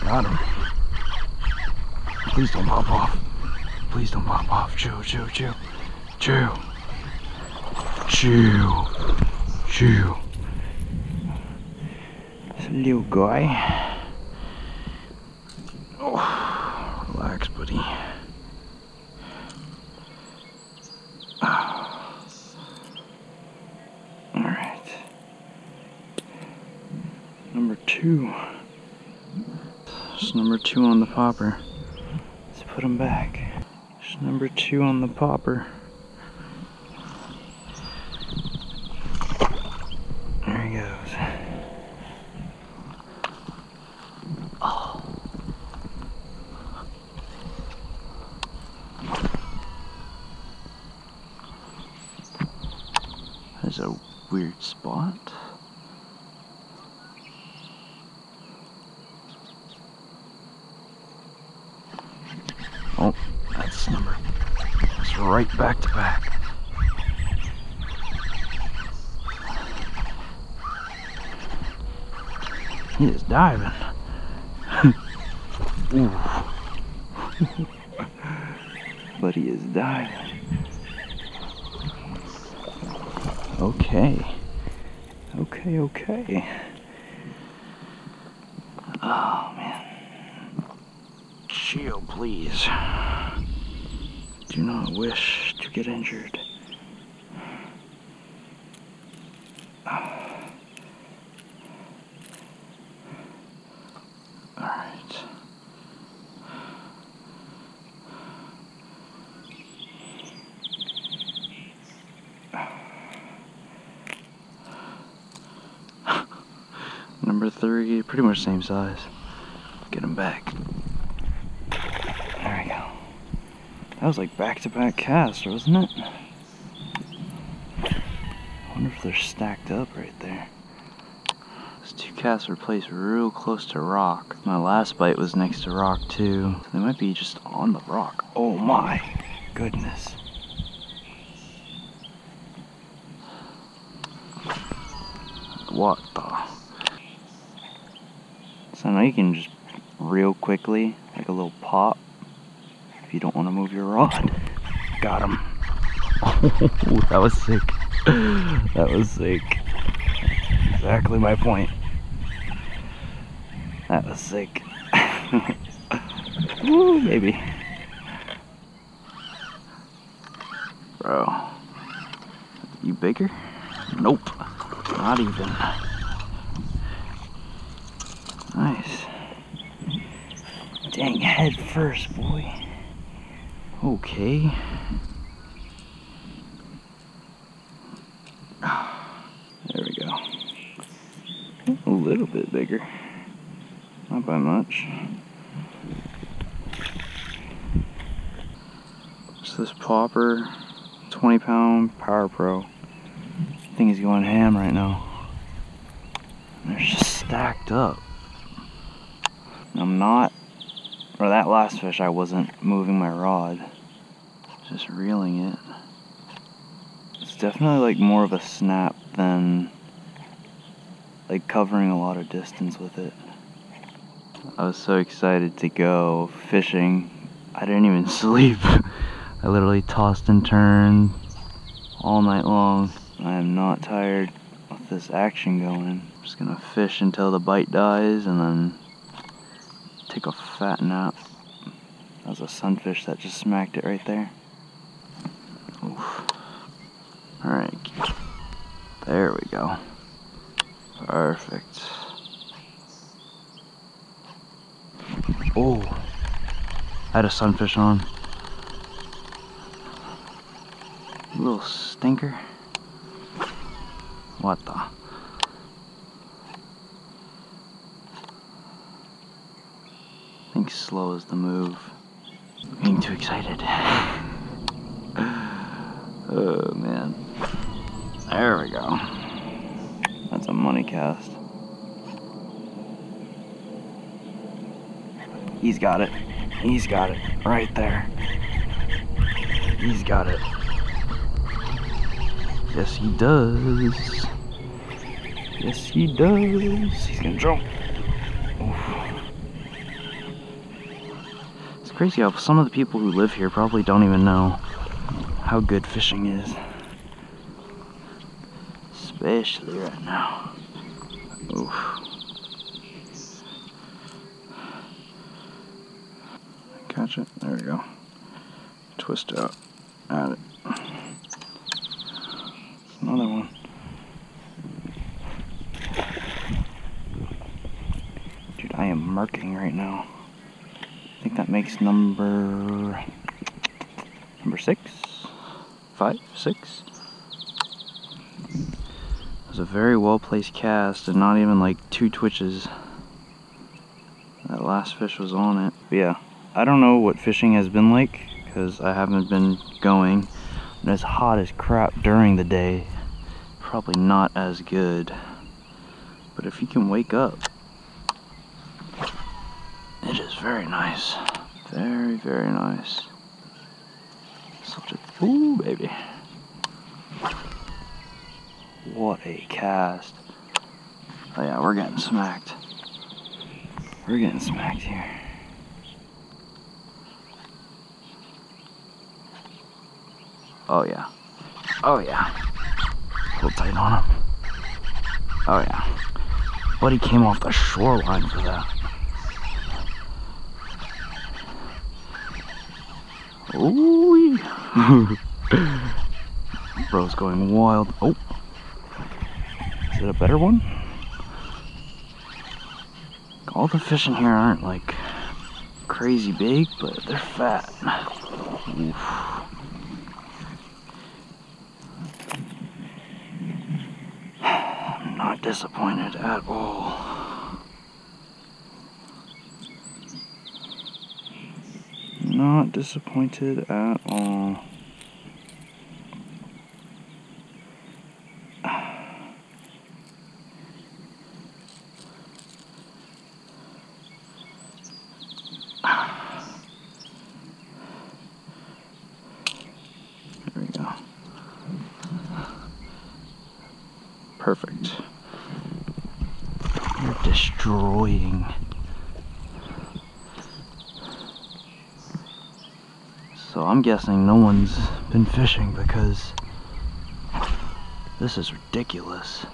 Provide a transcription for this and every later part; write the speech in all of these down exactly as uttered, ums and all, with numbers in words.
Got him. Please don't pop off. Please don't pop off. Chew, chew, chew. Chew. Chew. Chew. It's a little guy. Oh, relax, buddy. Number two. It's number two on the popper. Let's put him back. It's number two on the popper. There he goes. Oh. That's a weird spot. Oh, that's number. That's right back to back. He is diving. Ooh. But he is diving. Okay. Okay, okay. Oh, man. Chill, please. Do not wish to get injured. Alright. Number three, pretty much same size. Get him back. That was like back-to-back casts, wasn't it? I wonder if they're stacked up right there. Those two casts were placed real close to rock. My last bite was next to rock too. They might be just on the rock. Oh my goodness. What the? So now you can just real quickly, like a little pop, you don't want to move your rod. Got him. Oh, that was sick. That was sick. Exactly my point. That was sick. Woo, baby. Bro. You bigger? Nope. Not even. Nice. Dang, head first, boy. Okay. There we go. A little bit bigger. Not by much. So this popper, twenty pound Power Pro. I think he's going ham right now. They're just stacked up. I'm not, or that last fish I wasn't moving my rod. Just reeling it. It's definitely like more of a snap than like covering a lot of distance with it. I was so excited to go fishing. I didn't even sleep. I literally tossed and turned all night long. I am not tired with this action going. I'm just gonna fish until the bite dies and then take a fat nap. That was a sunfish that just smacked it right there. Oof. Alright. There we go. Perfect. Oh. I had a sunfish on. Little stinker. What the? I think slow is the move. I'm getting too excited. Oh man. There we go. That's a money cast. He's got it. He's got it. Right there. He's got it. Yes, he does. Yes, he does. He's gonna jump. Oof. It's crazy how some of the people who live here probably don't even know how good fishing is. Especially right now. Oof. Catch it. There we go. Twist out. At it. Another one. Dude, I am marking right now. I think that makes number number six. Five, six. It was a very well placed cast and not even like two twitches. That last fish was on it. But yeah, I don't know what fishing has been like because I haven't been going. And it's hot as crap during the day. Probably not as good. But if you can wake up, it is very nice. Very, very nice. Such a, ooh, baby. What a cast. Oh yeah, we're getting smacked. We're getting smacked here. Oh yeah. Oh yeah. Pull tight on him. Oh yeah. But he came off the shoreline for that. Ooh. Bro's going wild. Oh. Is it a better one? All the fish in here aren't like crazy big, but they're fat. Oof. Disappointed at all. Not disappointed at all. There we go. Perfect. Destroying. So I'm guessing no one's been fishing because this is ridiculous.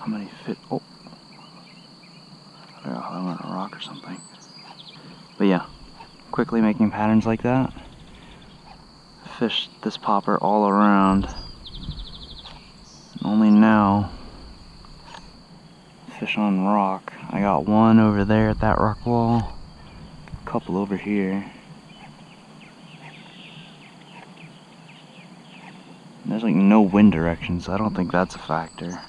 How many fit? Oh, I don't know, I'm on a rock or something. But yeah, quickly making patterns like that. Fished this popper all around. Only now. Fish on rock. I got one over there at that rock wall, a couple over here. There's like no wind direction, so I don't think that's a factor.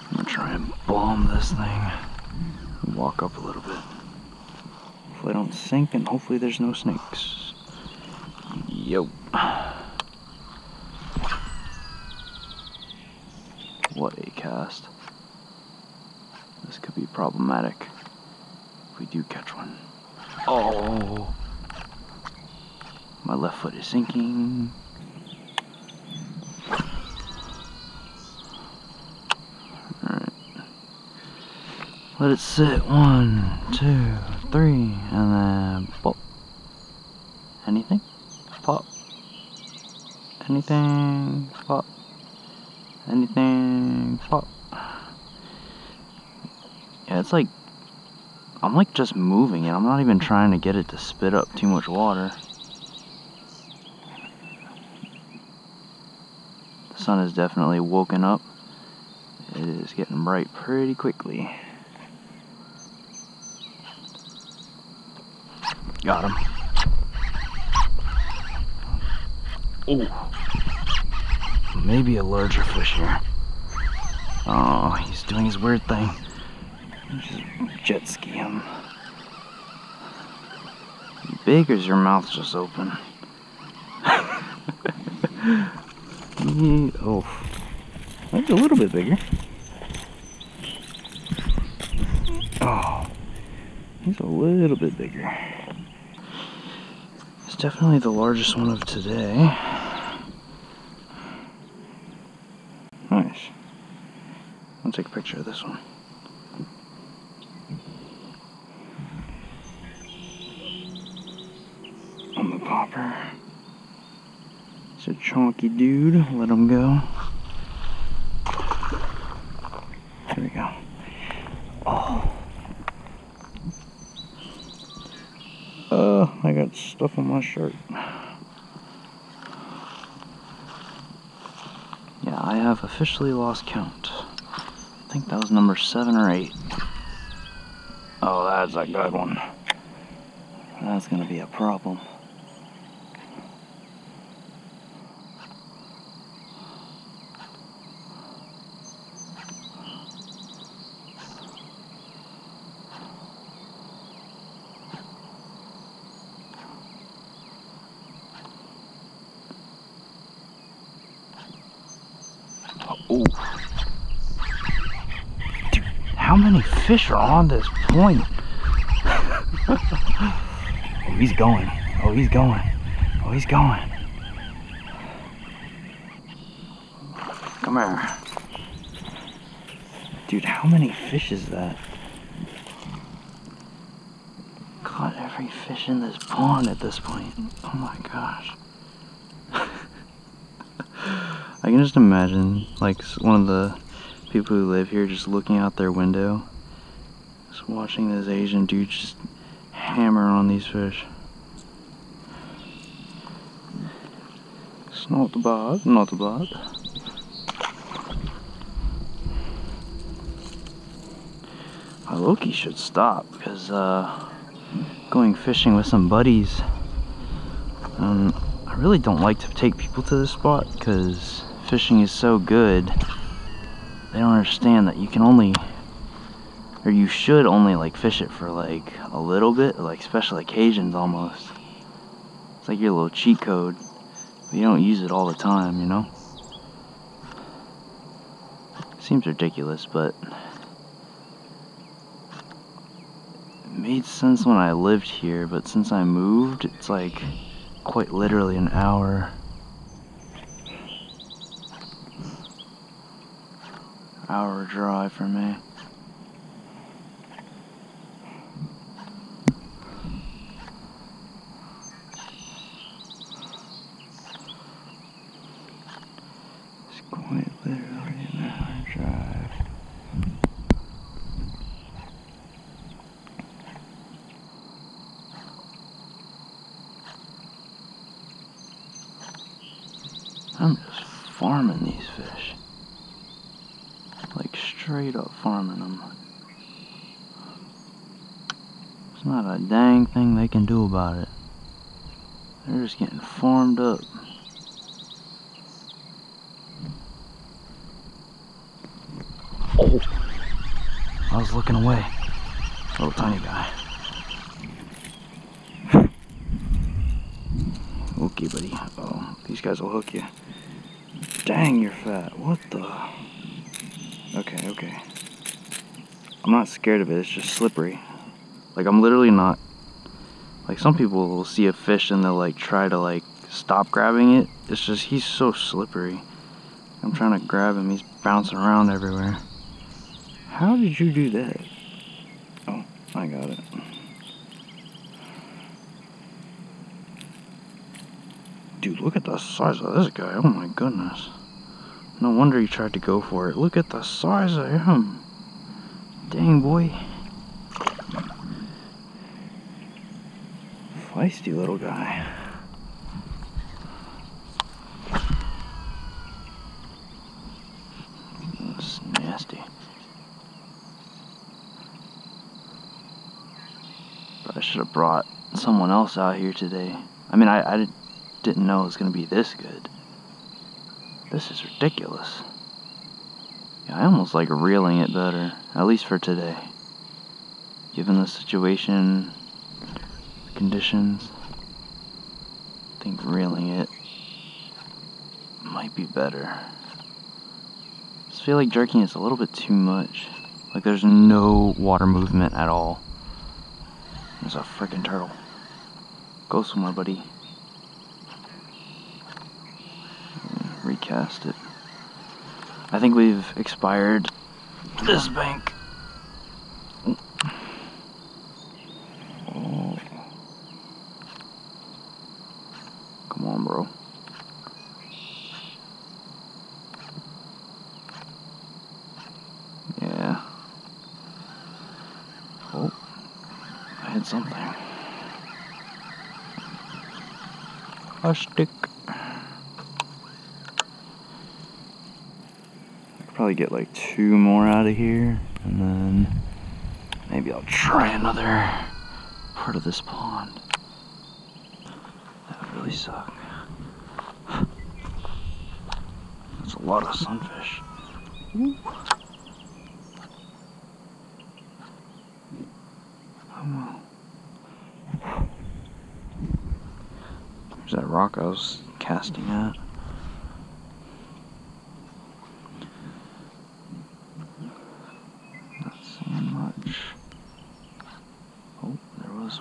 I'm gonna try and bomb this thing. Walk up a little bit. Hopefully I don't sink and hopefully there's no snakes. Yo. What a cast. This could be problematic if we do catch one. Oh! My left foot is sinking. Alright. Let it sit. One, two, three, and then pop. Anything? Pop. Anything? Pop. Anything? Pop. Yeah, it's like, I'm like just moving it. I'm not even trying to get it to spit up too much water. The sun has definitely woken up. It is getting bright pretty quickly. Got him. Oh, maybe a larger fish here. Oh, he's doing his weird thing. Just jet ski him. Big or is your mouth just open? Oh, that's a little bit bigger. Oh, he's a little bit bigger. It's definitely the largest one of today. I'll take a picture of this one. On the popper. It's a chonky dude. Let him go. Here we go. Oh. Uh, I got stuff on my shirt. Yeah, I have officially lost count. I think that was number seven or eight. Oh, that's a good one. That's gonna be a problem. Ooh. Dude, how many fish are on this point? Oh, he's going. Oh, he's going. Oh, he's going. Come here. Dude, how many fish is that? Caught every fish in this pond at this point. Oh my gosh. I can just imagine, like, one of the people who live here just looking out their window, just watching this Asian dude just hammer on these fish. It's not bad, not bad. I low-key should stop, because uh, going fishing with some buddies, um, I really don't like to take people to this spot, because fishing is so good, they don't understand that you can only, or you should only, like, fish it for like a little bit, like special occasions almost. It's like your little cheat code, but you don't use it all the time, you know? Seems ridiculous, but it made sense when I lived here, but since I moved, it's like quite literally an hour. Hour drive for me. It's quite literally an hour drive. I'm just farming these fish. Like, straight up farming them. There's not a dang thing they can do about it. They're just getting farmed up. Oh! I was looking away. Little tiny guy. Okay, buddy. Oh, these guys will hook you. Dang, you're fat. What the... Okay, okay. I'm not scared of it, it's just slippery. Like, I'm literally not... Like, some people will see a fish and they'll, like, try to, like, stop grabbing it. It's just, he's so slippery. I'm trying to grab him, he's bouncing around everywhere. How did you do that? Oh, I got it. Dude, look at the size of this guy, oh my goodness. No wonder he tried to go for it. Look at the size of him. Dang, boy. Feisty little guy. That's nasty. But I should have brought someone else out here today. I mean, I, I didn't know it was going to be this good. This is ridiculous. Yeah, I almost like reeling it better, at least for today. Given the situation, the conditions, I think reeling it might be better. I just feel like jerking is a little bit too much. Like there's no water movement at all. There's a freaking turtle. Go somewhere, buddy. Recast it. I think we've expired to this bank. Oh. Come on, bro. Yeah. Oh, I hit something. A stick. Probably get like two more out of here, and then maybe I'll try another part of this pond. That would really suck. That's a lot of sunfish. There's that rock I was casting at.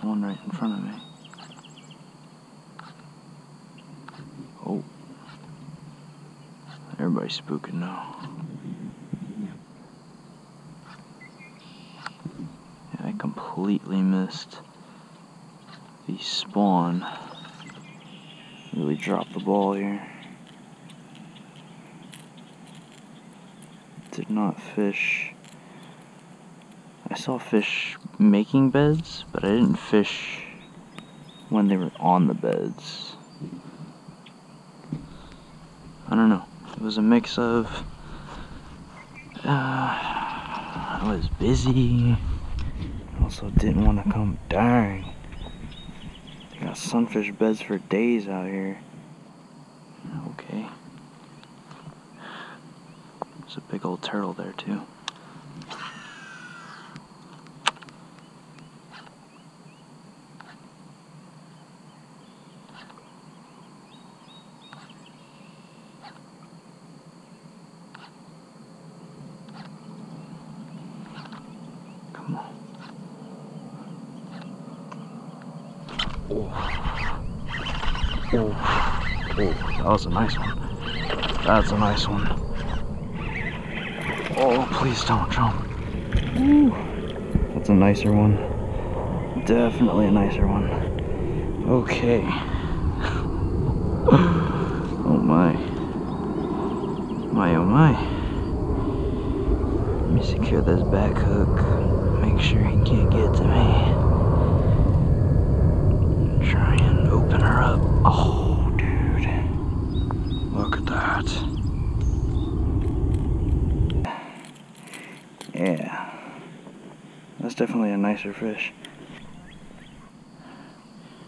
One right in front of me. Oh. Everybody's spooking now. Yeah, I completely missed the spawn. Really dropped the ball here. Did not fish. I saw fish making beds, but I didn't fish when they were on the beds. I don't know. It was a mix of uh, I was busy, also didn't want to come dying. They got sunfish beds for days out here. Okay. There's a big old turtle there too. Oh, that was a nice one. That's a nice one. Oh, please don't jump. Ooh. That's a nicer one. Definitely a nicer one. Okay. Oh my. My, oh my. Let me secure this back hook. Make sure he can't get to me. Try and open her up. Oh, dude. Look at that. Yeah. That's definitely a nicer fish.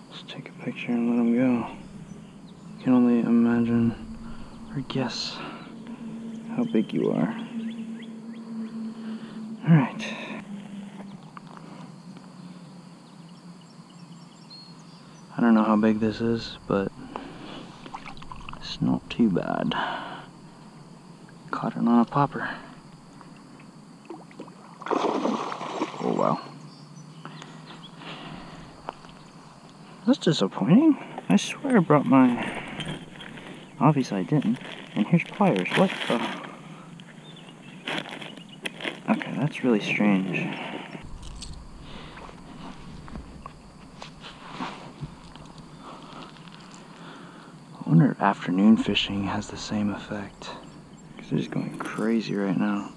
Let's take a picture and let him go. You can only imagine or guess how big you are. Alright. I don't know how big this is, but it's not too bad. Caught it on a popper. Oh wow. That's disappointing. I swear I brought my... Obviously I didn't. And here's pliers. What the... Okay, that's really strange. I wonder if afternoon fishing has the same effect, because they're just going crazy right now.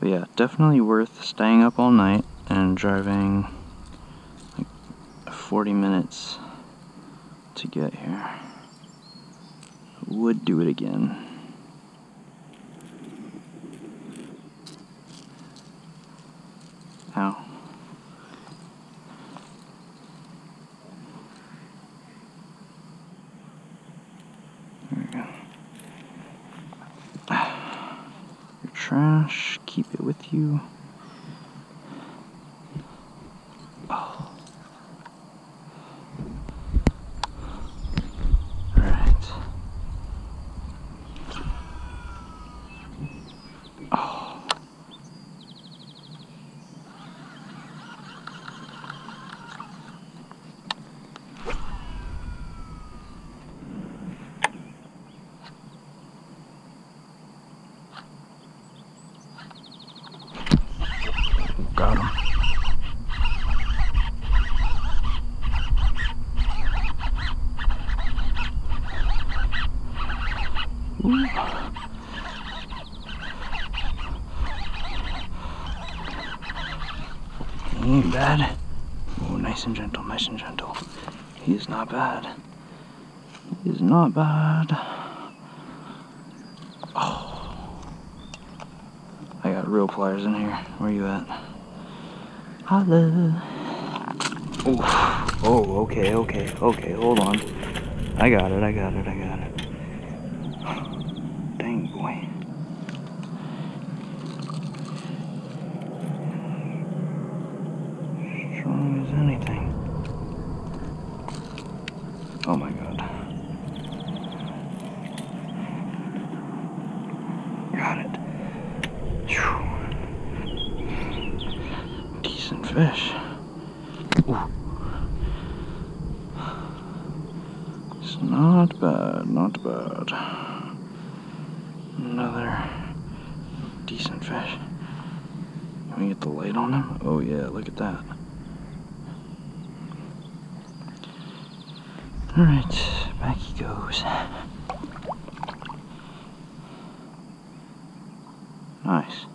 But yeah, definitely worth staying up all night and driving like forty minutes to get here. Would do it again. Ow. There we go. Your trash, keep it with you. Oh. Alright. Oh. bad. Oh, nice and gentle, nice and gentle. He's not bad. He's not bad. Oh. I got real pliers in here. Where you at? Hello. Oh, oh, okay, okay, okay, hold on. I got it, I got it, I got it. Dang, boy. Strong as anything. Oh my god. Got it. Whew. Decent fish. Ooh. It's not bad, not bad. Another decent fish. Can we get the light on him? Oh yeah, look at that. Alright, back he goes. Nice.